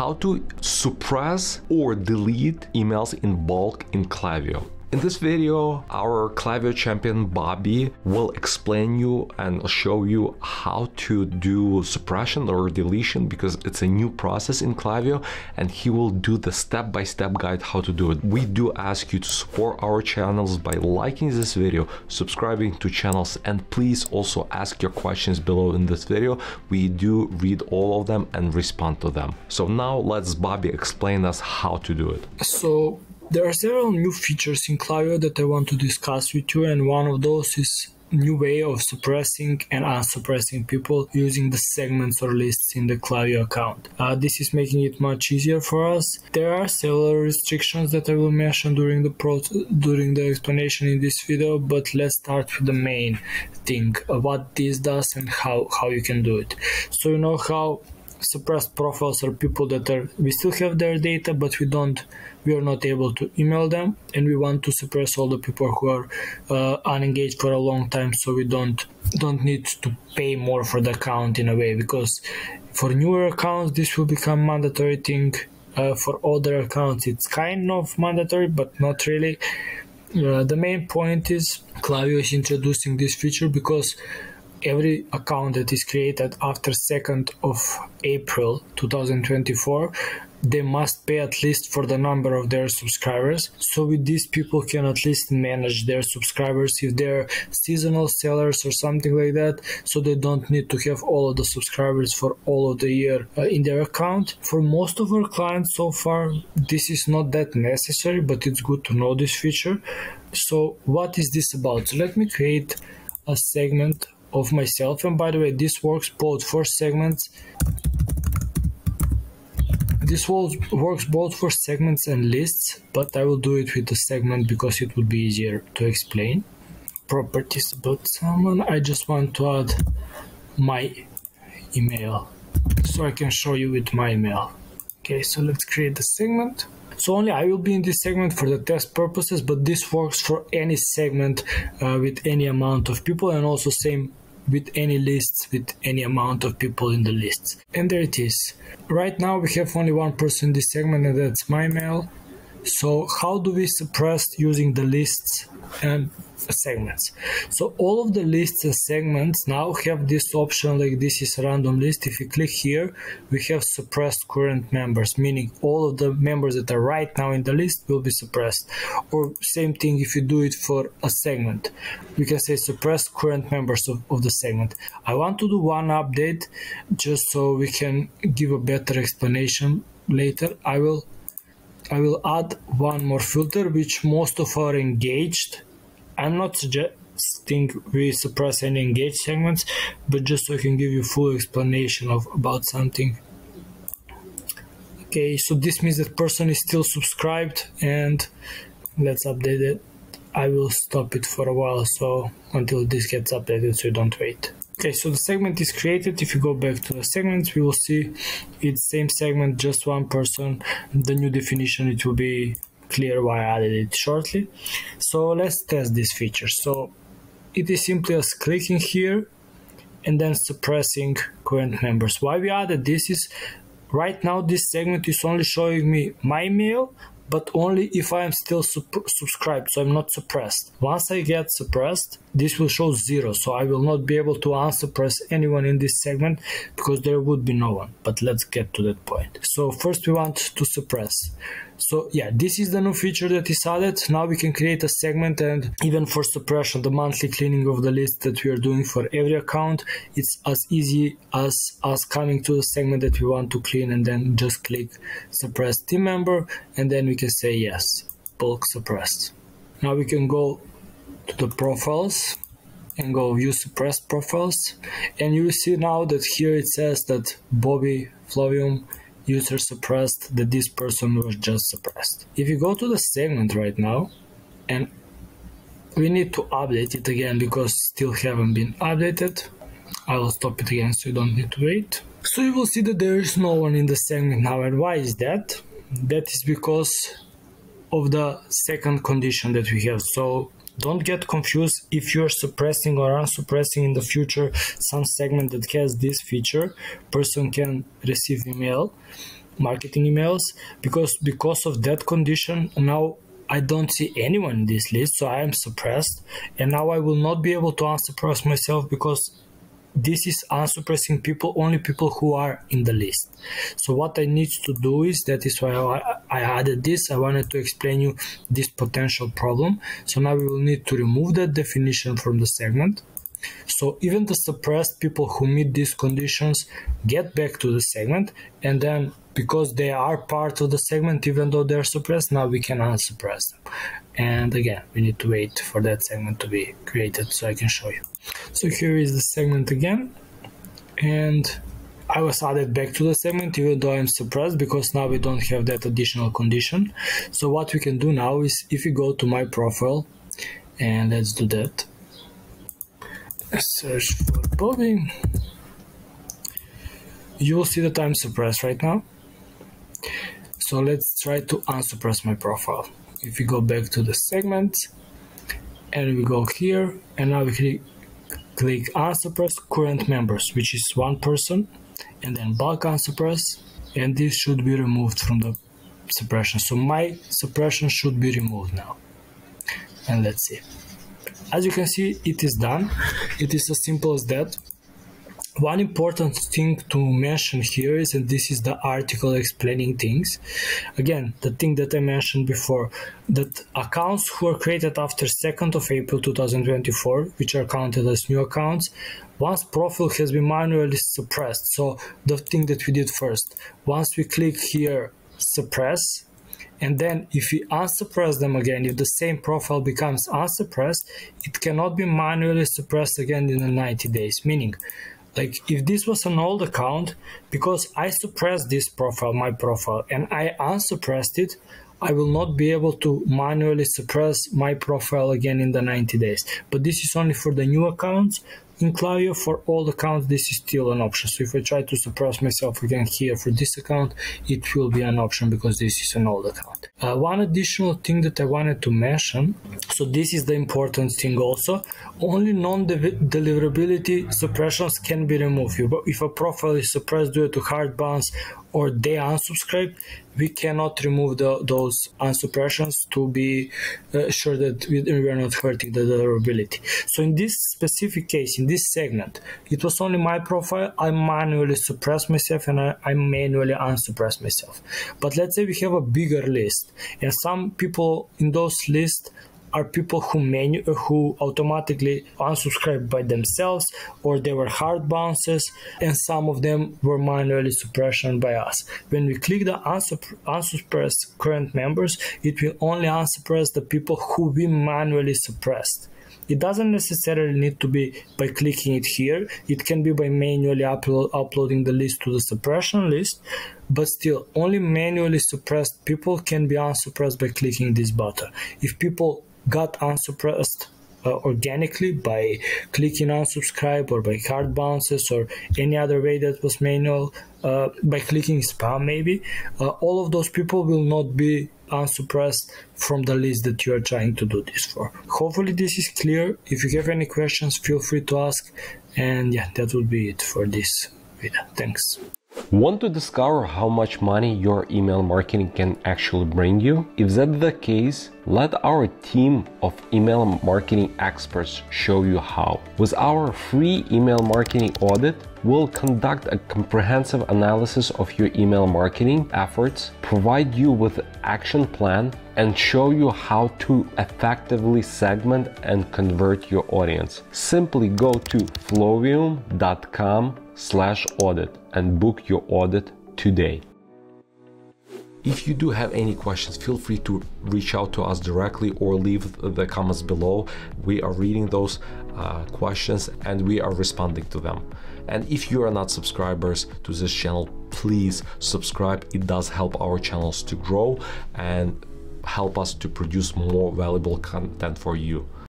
how to suppress or delete emails in bulk in Klaviyo. In this video, our Klaviyo champion Bobby will explain you and show you how to do suppression or deletion, because it's a new process in Klaviyo, and he will do the step-by-step guide how to do it. We do ask you to support our channels by liking this video, subscribing to channels, and please also ask your questions below in this video. We do read all of them and respond to them. So now let's Bobby explain us how to do it. So there are several new features in Klaviyo that I want to discuss with you, and one of those is new way of suppressing and unsuppressing people using the segments or lists in the Klaviyo account. This is making it much easier for us. There are several restrictions that I will mention during the explanation in this video, but let's start with the main thing, what this does and how you can do it. So you know how suppressed profiles are people that we still have their data, but we are not able to email them, and we want to suppress all the people who are unengaged for a long time, so we don't need to pay more for the account in a way, because for newer accounts this will become mandatory thing. For older accounts it's kind of mandatory but not really. The main point is Klaviyo is introducing this feature because every account that is created after 2nd of April 2024, they must pay at least for the number of their subscribers. So with these, people can at least manage their subscribers if they're seasonal sellers or something like that, so they don't need to have all of the subscribers for all of the year in their account. For most of our clients so far, this is not that necessary, but it's good to know this feature. So what is this about? So let me create a segment of myself, and by the way, this works both for segments. This works both for segments and lists, but I will do it with the segment because it would be easier to explain. Properties about someone. I just want to add my email so I can show you with my email. Okay, so let's create the segment. So only I will be in this segment for the test purposes, but this works for any segment with any amount of people, and also same with any lists with any amount of people in the lists. And there it is. Right now we have only one person in this segment, and that's my mail. So how do we suppress using the lists and segments? So all of the lists and segments now have this option, like this is a random list. If you click here, we have suppressed current members, meaning all of the members that are right now in the list will be suppressed. Or same thing if you do it for a segment, we can say suppress current members of the segment. I want to do one update just so we can give a better explanation later. I will add one more filter, which most of are engaged. I'm not suggesting we suppress any engaged segments, but just so I can give you full explanation about something. Okay, so this means that person is still subscribed, and let's update it. I will stop it for a while, so until this gets updated, so you don't wait. Okay, so the segment is created. If you go back to the segments, we will see it's same segment, just one person. The new definition, it will be clear why I added it shortly. So let's test this feature. So it is simply as clicking here and then suppressing current members. Why we added this is right now this segment is only showing me my mail, but only if I am still subscribed, so I'm not suppressed. Once I get suppressed, this will show 0, so I will not be able to unsuppress anyone in this segment because there would be no one, but let's get to that point. So first we want to suppress. So yeah, this is the new feature that is added. Now we can create a segment, and even for suppression, the monthly cleaning of the list that we are doing for every account, it's as easy as us coming to the segment that we want to clean and then just click suppress team member, and then we can say yes, bulk suppressed. Now we can go to the profiles and go view suppressed profiles, and you will see now that here it says that Bobby Flowium User suppressed, that this person was just suppressed. If you go to the segment right now, and we need to update it again because still haven't been updated. I will stop it again so you don't need to wait. So you will see that there is no one in the segment now, and why is that? That is because of the second condition that we have. So don't get confused if you're suppressing or unsuppressing in the future some segment that has this feature. Person can receive email, marketing emails, because of that condition now I don't see anyone in this list, so I am suppressed, and now I will not be able to unsuppress myself, because this is unsuppressing people, only people who are in the list. So what I need to do is, that is why I added this, I wanted to explain you this potential problem. So now we will need to remove that definition from the segment. So even the suppressed people who meet these conditions get back to the segment, and then because they are part of the segment, even though they're suppressed, now we can unsuppress them. And again, we need to wait for that segment to be created so I can show you. So here is the segment again, and I was added back to the segment even though I'm suppressed, because now we don't have that additional condition. So what we can do now is, if we go to my profile, and let's do that, search for Bobby, you will see that I'm suppressed right now. So let's try to unsuppress my profile. If we go back to the segment and we go here, and now we click unsuppress current members, which is one person, and then bulk unsuppress, and this should be removed from the suppression. So my suppression should be removed now, and let's see. As you can see, it is done. It is as simple as that. One important thing to mention here is, and this is the article explaining things, again, the thing that I mentioned before, that accounts who are created after 2nd of April 2024, which are counted as new accounts, once profile has been manually suppressed. So the thing that we did first, once we click here, suppress, and then if we unsuppress them again, if the same profile becomes unsuppressed, it cannot be manually suppressed again in the 90 days. Meaning, like if this was an old account, because I suppressed this profile, my profile, and I unsuppressed it, I will not be able to manually suppress my profile again in the 90 days. But this is only for the new accounts in Klaviyo. For old accounts, this is still an option. So if I try to suppress myself again here for this account, it will be an option because this is an old account. One additional thing that I wanted to mention, so this is the important thing also, only non-deliverability suppressions can be removed. If a profile is suppressed due to hard bounce or they unsubscribe, we cannot remove those unsuppressions to be sure that we are not hurting the deliverability. So in this specific case, in this segment, it was only my profile. I manually suppressed myself and I manually unsuppressed myself. But let's say we have a bigger list, and some people in those lists are people who automatically unsubscribed by themselves, or they were hard bounces, and some of them were manually suppressed by us. When we click the unsuppress current members, it will only unsuppress the people who we manually suppressed. It doesn't necessarily need to be by clicking it here. It can be by manually uploading the list to the suppression list, but still, only manually suppressed people can be unsuppressed by clicking this button. If people got unsuppressed organically by clicking unsubscribe or by hard bounces or any other way that was manual, by clicking spam maybe, all of those people will not be unsuppressed from the list that you are trying to do this for. Hopefully this is clear. If you have any questions, feel free to ask, and yeah, that would be it for this video. Thanks. Want to discover how much money your email marketing can actually bring you? If that's the case, let our team of email marketing experts show you how. With our free email marketing audit, we'll conduct a comprehensive analysis of your email marketing efforts, provide you with an action plan, and show you how to effectively segment and convert your audience. Simply go to flowium.com/audit and book your audit today. If you do have any questions, feel free to reach out to us directly or leave the comments below. We are reading those questions and we are responding to them. And if you are not subscribers to this channel, please subscribe. It does help our channels to grow and help us to produce more valuable content for you.